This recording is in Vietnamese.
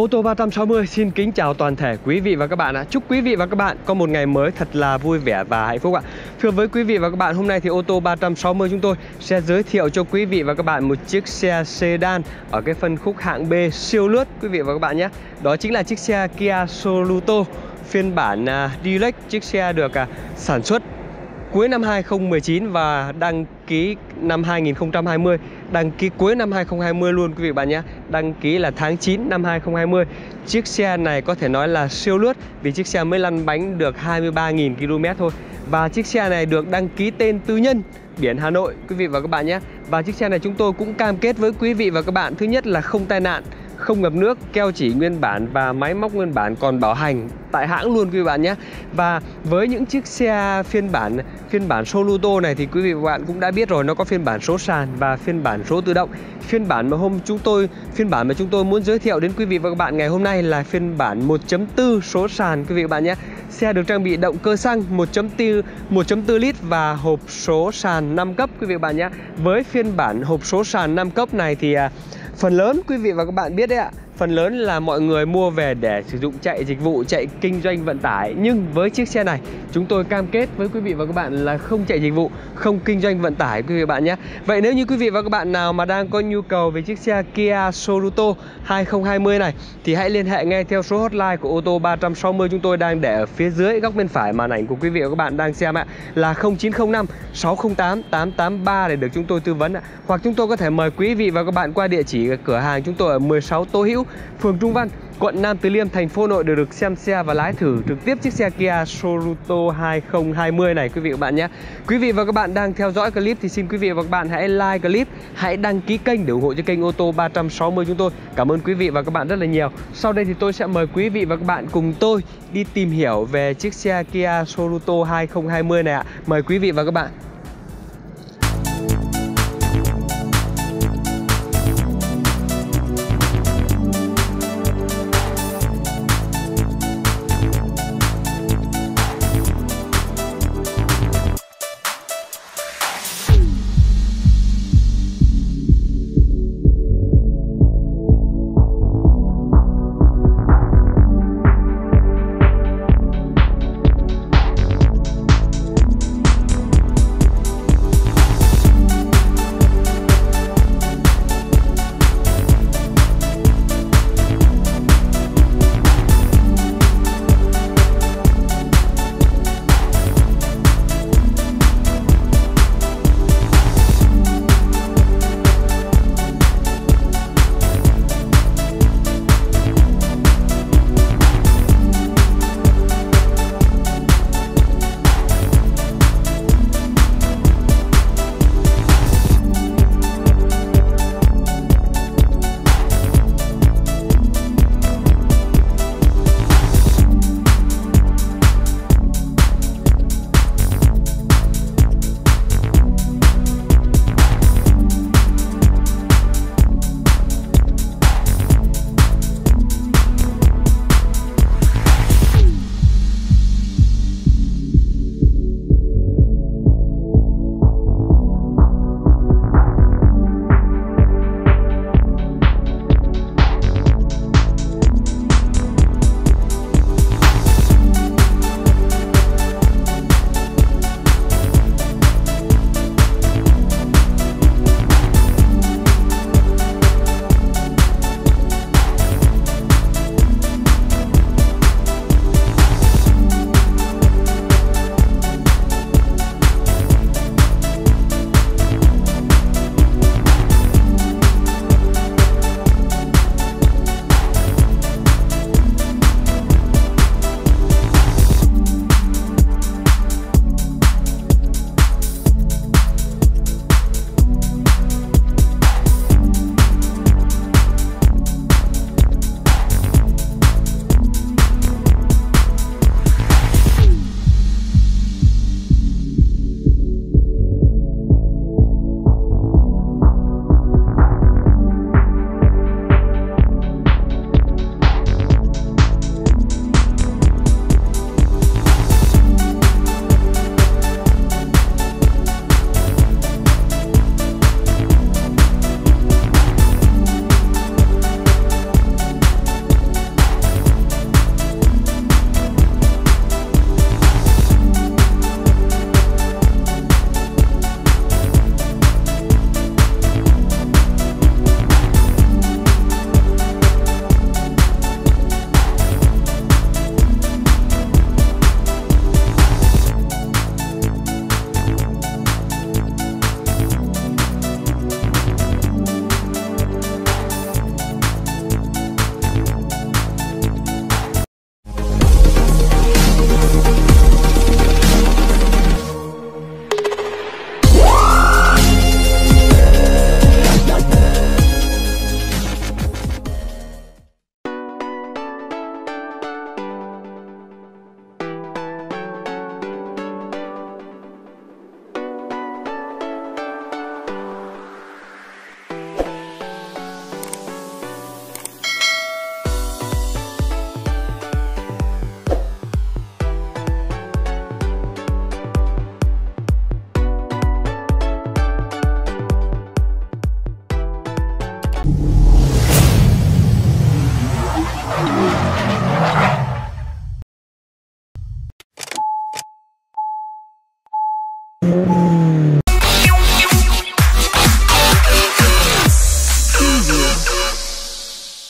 Ô tô 360 xin kính chào toàn thể quý vị và các bạn ạ. Chúc quý vị và các bạn có một ngày mới thật là vui vẻ và hạnh phúc ạ. Thưa với quý vị và các bạn, hôm nay thì ô tô 360 chúng tôi sẽ giới thiệu cho quý vị và các bạn một chiếc xe sedan ở cái phân khúc hạng B siêu lướt quý vị và các bạn nhé. Đó chính là chiếc xe Kia Soluto phiên bản Deluxe. Chiếc xe được sản xuất cuối năm 2019 và đăng ký năm 2020, đăng ký cuối năm 2020 luôn quý vị bạn nhé. Đăng ký là tháng 9 năm 2020. Chiếc xe này có thể nói là siêu lướt vì chiếc xe mới lăn bánh được 23.000 km thôi. Và chiếc xe này được đăng ký tên tư nhân, biển Hà Nội quý vị và các bạn nhé. Và chiếc xe này chúng tôi cũng cam kết với quý vị và các bạn, thứ nhất là không tai nạn, không ngập nước, keo chỉ nguyên bản và máy móc nguyên bản, còn bảo hành tại hãng luôn quý vị bạn nhé. Và với những chiếc xe phiên bản Soluto này thì quý vị và bạn cũng đã biết rồi, nó có phiên bản số sàn và phiên bản số tự động. Phiên bản mà chúng tôi muốn giới thiệu đến quý vị và các bạn ngày hôm nay là phiên bản 1.4 số sàn quý vị và bạn nhé. Xe được trang bị động cơ xăng 1.4 lít và hộp số sàn 5 cấp quý vị và bạn nhé. Với phiên bản hộp số sàn 5 cấp này thì phần lớn quý vị và các bạn biết đấy ạ, phần lớn là mọi người mua về để sử dụng chạy dịch vụ, chạy kinh doanh vận tải. Nhưng với chiếc xe này chúng tôi cam kết với quý vị và các bạn là không chạy dịch vụ, không kinh doanh vận tải quý vị và bạn nhé. Vậy nếu như quý vị và các bạn nào mà đang có nhu cầu về chiếc xe Kia Soluto 2020 này thì hãy liên hệ ngay theo số hotline của ô tô 360 chúng tôi đang để ở phía dưới góc bên phải màn ảnh của quý vị và các bạn đang xem ạ, là 0905 608 883 để được chúng tôi tư vấn ạ. Hoặc chúng tôi có thể mời quý vị và các bạn qua địa chỉ cửa hàng chúng tôi ở 16 Tố Hữu, phường Trung Văn, quận Nam Từ Liêm, thành phố Hà Nội để được xem xe và lái thử trực tiếp chiếc xe Kia Soluto 2020 này quý vị và các bạn nhé. Quý vị và các bạn đang theo dõi clip thì xin quý vị và các bạn hãy like clip, hãy đăng ký kênh để ủng hộ cho kênh ô tô 360 chúng tôi. Cảm ơn quý vị và các bạn rất là nhiều. Sau đây thì tôi sẽ mời quý vị và các bạn cùng tôi đi tìm hiểu về chiếc xe Kia Soluto 2020 này ạ. Mời quý vị và các bạn.